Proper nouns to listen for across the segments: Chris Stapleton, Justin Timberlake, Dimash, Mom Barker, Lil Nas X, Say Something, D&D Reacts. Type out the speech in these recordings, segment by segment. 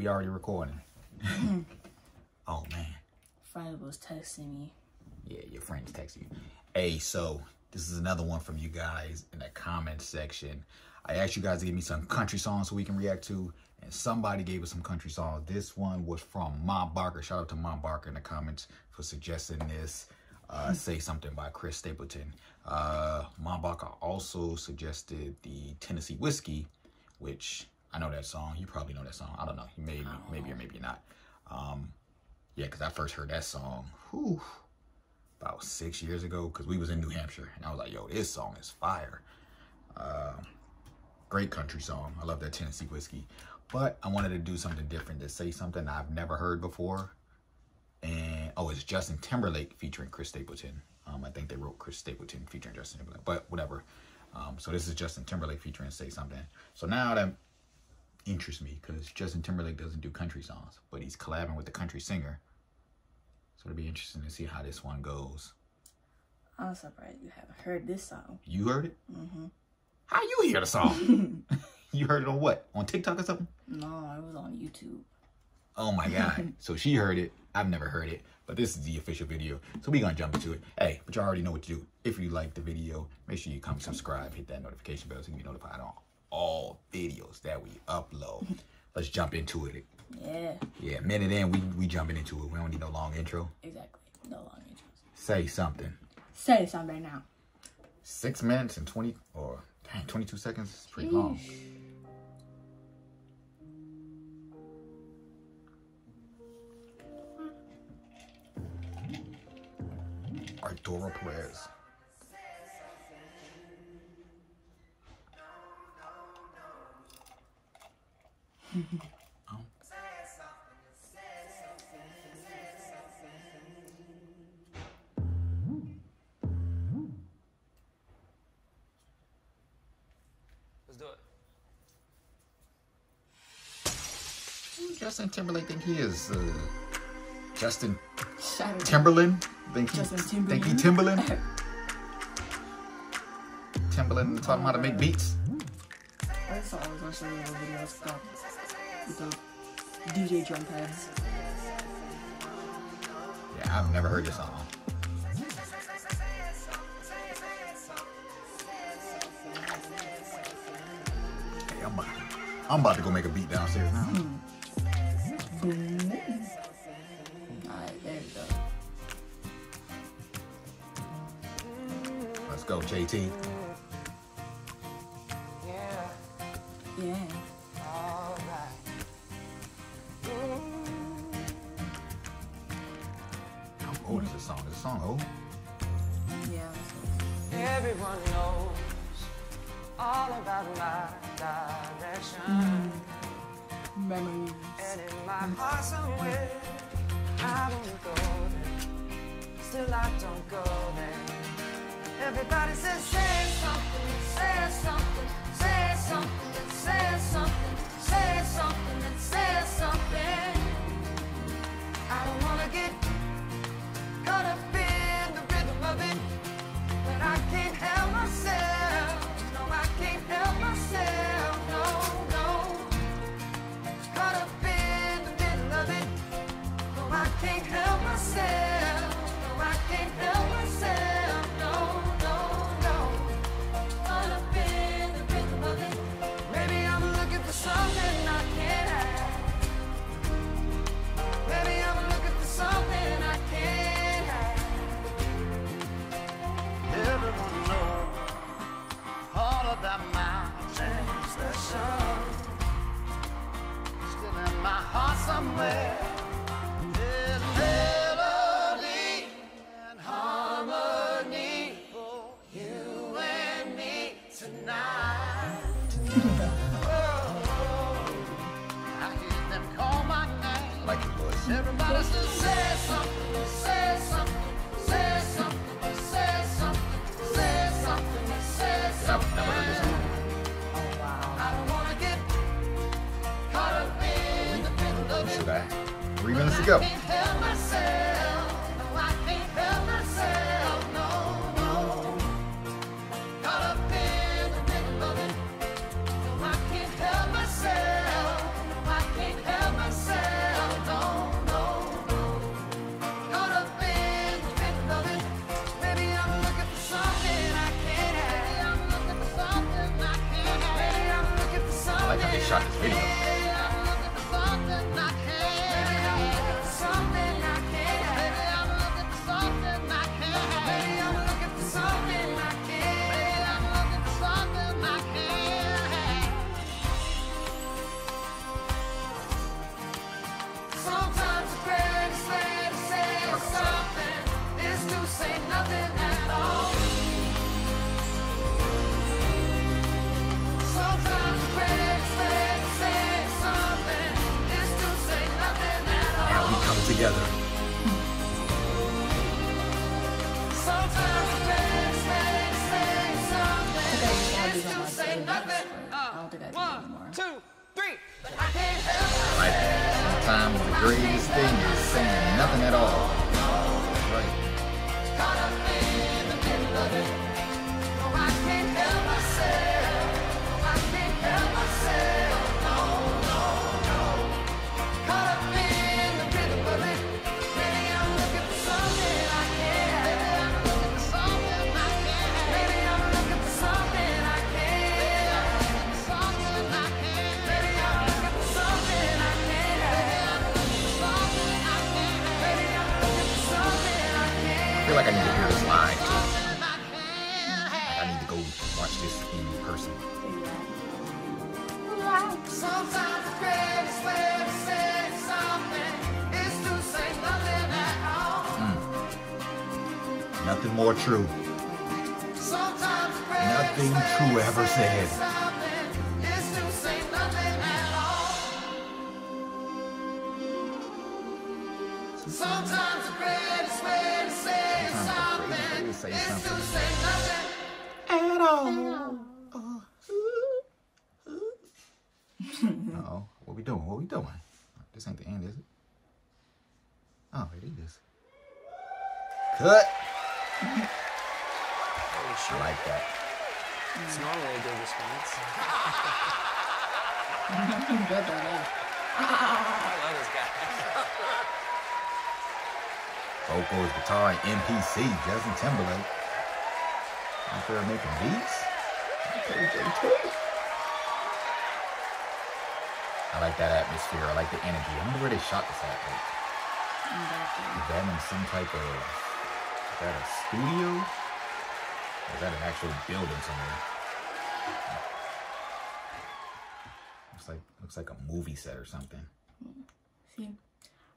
we already recording. Oh, man. Friend was texting me. Yeah, your friend's texting you. Hey, so this is another one from you guys in the comment section. I asked you guys to give me some country songs so we can react to, and somebody gave us some country songs. This one was from Mom Barker. Shout out to Mom Barker in the comments for suggesting this. Say Something by Chris Stapleton. Mom Barker also suggested the Tennessee Whiskey, which I know that song. You probably know that song. I don't know. Maybe or maybe not. Yeah, because I first heard that song about 6 years ago because we was in New Hampshire. And I was like, yo, this song is fire. Great country song. I love that Tennessee Whiskey. But I wanted to do something different, to say something I've never heard before. And, oh, it's Justin Timberlake featuring Chris Stapleton. I think they wrote Chris Stapleton featuring Justin Timberlake, but whatever. So this is Justin Timberlake featuring Say Something. So now that interests me because Justin Timberlake doesn't do country songs, but he's collabing with the country singer. So it'll be interesting to see how this one goes. I'm surprised you haven't heard this song. You heard it? Mm-hmm. How you hear the song? You heard it on what? On TikTok or something? No, it was on YouTube. Oh my God. So she heard it. I've never heard it. But this is the official video. So we're going to jump into it. Hey, but you already know what to do. If you like the video, make sure you come subscribe. Hit that notification bell so you can be notified on all videos that we upload. Let's jump into it. Yeah. Yeah, minute in, we jumping into it. We don't need no long intro. Exactly. No long intros. Say something. Say something now. 6 minutes and 22 seconds is pretty long. Arturo Perez. Let's do it. Justin Timberlake think he is Justin Timberland? Think he Timberland? Timberland taught him how to make beats. I saw I was watching a little video stuff with the DJ drum pads. Yeah, I've never heard this song. Hey, I'm about to go make a beat downstairs now. Alright, there you go. Let's go, JT. Yeah. All right. How old is this song? Is this song old? Yeah. Everyone knows all about my direction. Memories. And in my heart somewhere, I don't go there. Still I don't go there. Everybody says, say something, say something, say something. Say something, say something, and say something. I don't wanna get caught up in the rhythm of it, but I can't help myself. No, I can't help myself. No, no. Caught up in the middle of it. No, I can't help myself. No, I can't help myself. No, no, no. Caught up in the rhythm of it. Something I can't have. Maybe I'm looking for something I can't have. Everyone knows all of that mountain station. Still in my heart somewhere is melody and harmony for you and me tonight. Everybody says something, says something, says something, says something, says something, says something. Oh wow. I don't wanna get caught up in the middle of it. 3 minutes to go. I can't help myself. No, I can't help myself. No, no. Caught up in the middle of it. No, I can't help myself. No, I can't help myself. together. One, two, three. Right. Sometimes the greatest thing is saying nothing at all. Right. I feel like I need to hear this live too. Like I need to go watch this in person. Sometimes the greatest way to say something is to say nothing at all. Nothing more true. Sometimes the greatest nothing true ever said. Is to say nothing at all. Sometimes the greatest way to say say something. To say nothing at all. Uh-oh. What we doing? What we doing? This ain't the end, is it? Oh, it is. Cut. Holy shit. I like that. It's not a really good response. I love this guy. Vocals, guitar, and MPC, Justin Timberlake. Out there making beats. I like that atmosphere. I like the energy. I wonder where they shot this at. Like, is that in some type of... Is that a studio? Or is that an actual building somewhere? Looks like a movie set or something. See,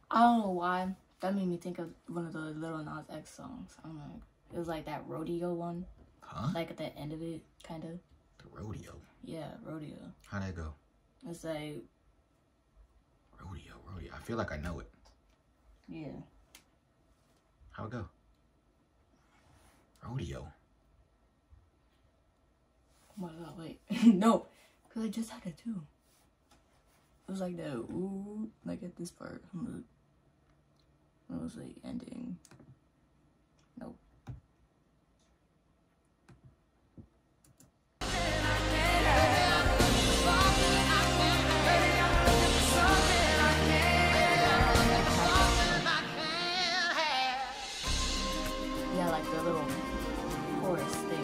I don't know why. That made me think of one of the Lil Nas X songs. I'm like, it was like that rodeo one. Huh? Like at the end of it, kind of. The rodeo? Yeah, rodeo. How'd that go? It's like... Rodeo. I feel like I know it. Yeah. How'd it go? Rodeo. Oh my god, wait. No. Because I just had it too. It was like that, ooh, like at this part. It was like ending. Nope. Yeah, like the little chorus thing.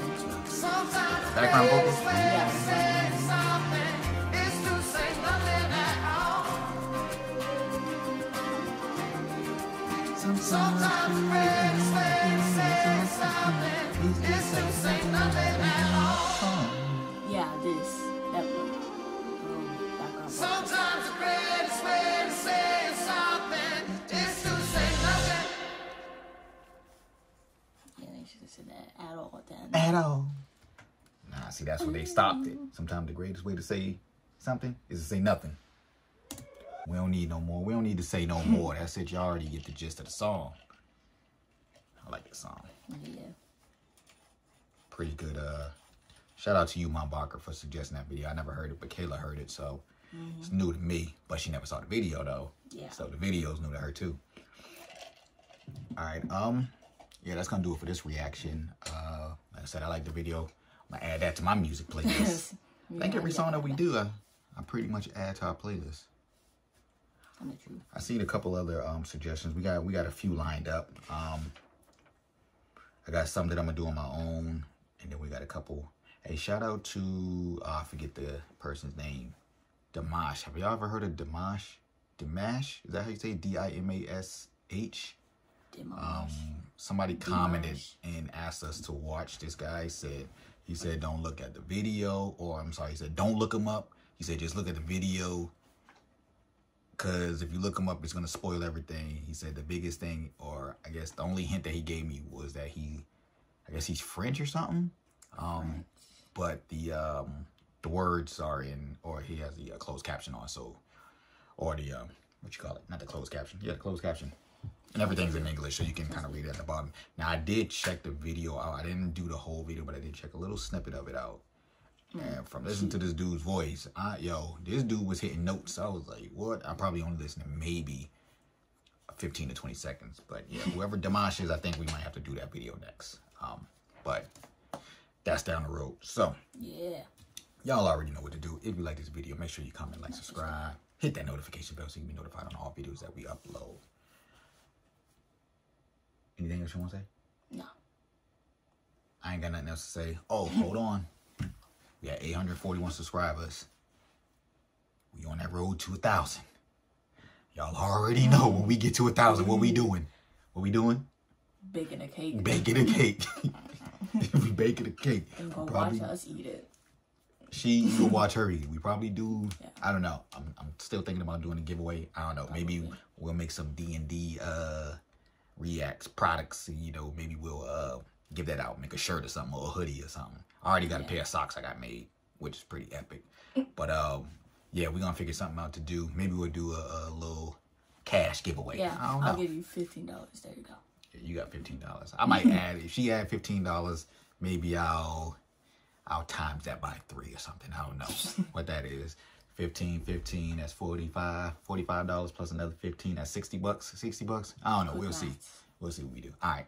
Background vocals? Yeah. Sometimes friends say something is to say nothing at all. Yeah, this. That one. Sometimes the greatest way to say something is to say nothing. Yeah, they should have said that at all then. At all. Nah, see, that's where they stopped it. Sometimes the greatest way to say something is to say nothing. We don't need no more. We don't need to say no more. That's it. You already get the gist of the song. I like the song. Yeah. Pretty good. Shout out to you, Mom Barker, for suggesting that video. I never heard it, but Kayla heard it, so it's new to me. But she never saw the video, though. Yeah. So the video's new to her, too. All right. Yeah, that's going to do it for this reaction. Like I said, I like the video. I'm going to add that to my music playlist. I think every song that we do, I pretty much add to our playlist. I seen a couple other suggestions. We got a few lined up. I got some that I'm gonna do on my own, and then we got a couple. Hey, shout out to I forget the person's name, Dimash. Have y'all ever heard of Dimash? Dimash? Is that how you say D-I-M-A-S-H? Dimash. Somebody commented and asked us to watch this guy. He said don't look at the video, or I'm sorry, he said don't look him up. He said just look at the video. Because if you look him up, it's going to spoil everything. He said the biggest thing, or I guess the only hint that he gave me was that he's French or something. But the words are in, or he has the closed caption on, so, or the, what you call it? Not the closed caption. Yeah, the closed caption. And everything's in English, so you can kind of read it at the bottom. Now, I did check the video out. I didn't do the whole video, but I did check a little snippet of it out. Man, from listening to this dude's voice, yo, this dude was hitting notes. I was like, what? I probably only listened to maybe 15 to 20 seconds. But yeah, whoever Dimash is, I think we might have to do that video next. But that's down the road. So, yeah. Y'all already know what to do. If you like this video, make sure you comment, like, subscribe. Hit that notification bell so you can be notified on all videos that we upload. Anything else you want to say? No. I ain't got nothing else to say. Oh, hold on. We had 841 subscribers. We on that road to 1,000. Y'all already know when we get to 1,000, what we doing? What we doing? Baking a cake. Baking a cake. We baking a cake. And gonna watch us eat it. She will watch her eat. We probably do. Yeah. I don't know. I'm still thinking about doing a giveaway. I don't know. Probably. Maybe we'll make some D&D Reacts products. You know, maybe we'll give that out, make a shirt or something, or a hoodie or something. I already got a pair of socks I got made, which is pretty epic. But yeah, we're gonna figure something out to do. Maybe we'll do a little cash giveaway. Yeah, I don't know. I'll give you $15. There you go. Yeah, you got $15. I might add, if she had $15, maybe I'll times that by 3 or something. I don't know what that is. 15, that's $45 plus another 15, that's $60. I don't know. We'll see. We'll see what we do. All right.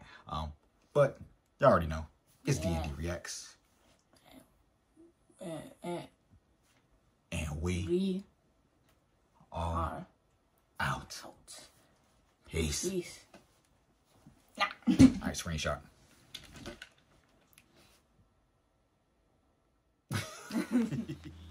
But y'all already know. It's D&D Reacts. And we are out. Peace. All right, screenshot.